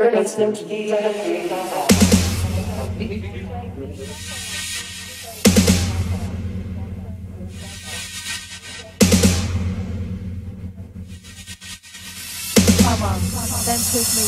Come on, dance with me.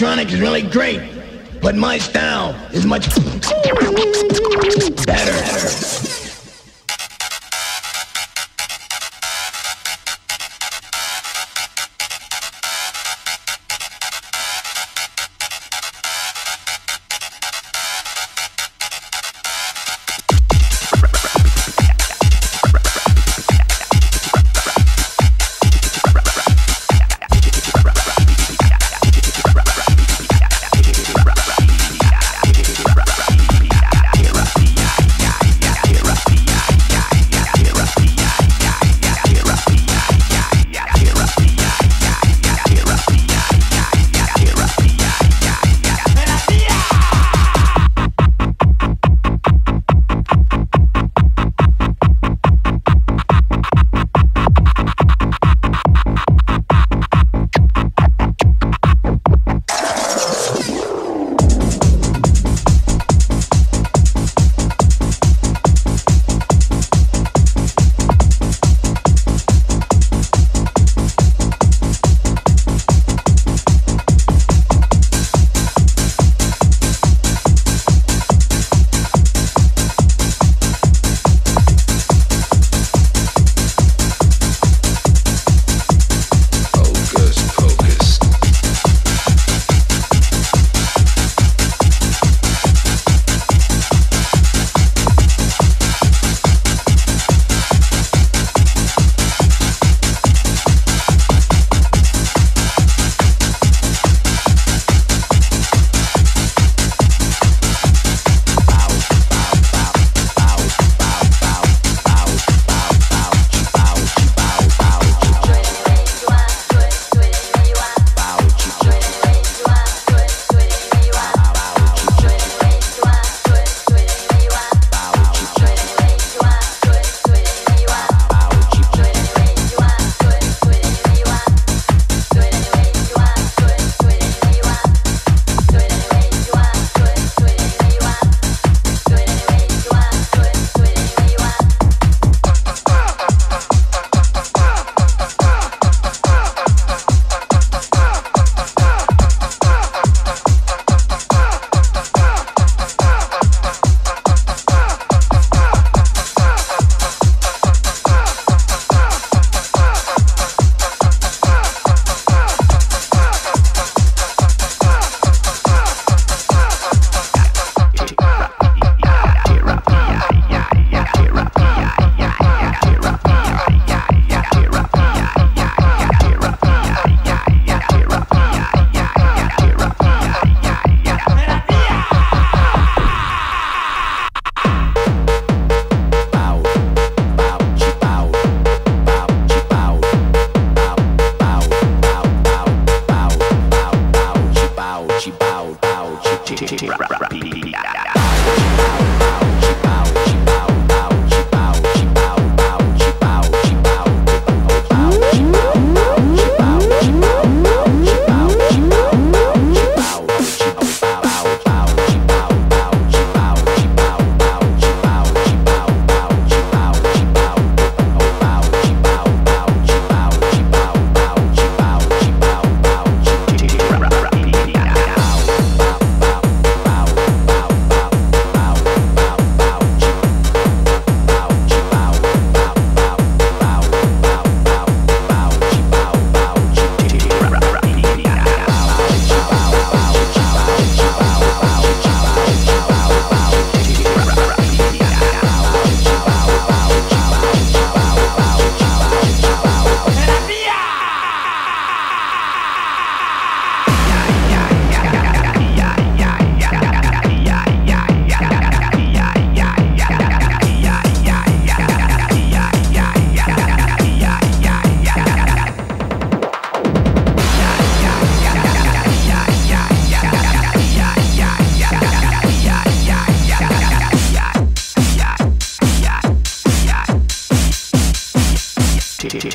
electronic is really great, but my style is much better.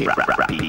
Rap, rap, rap.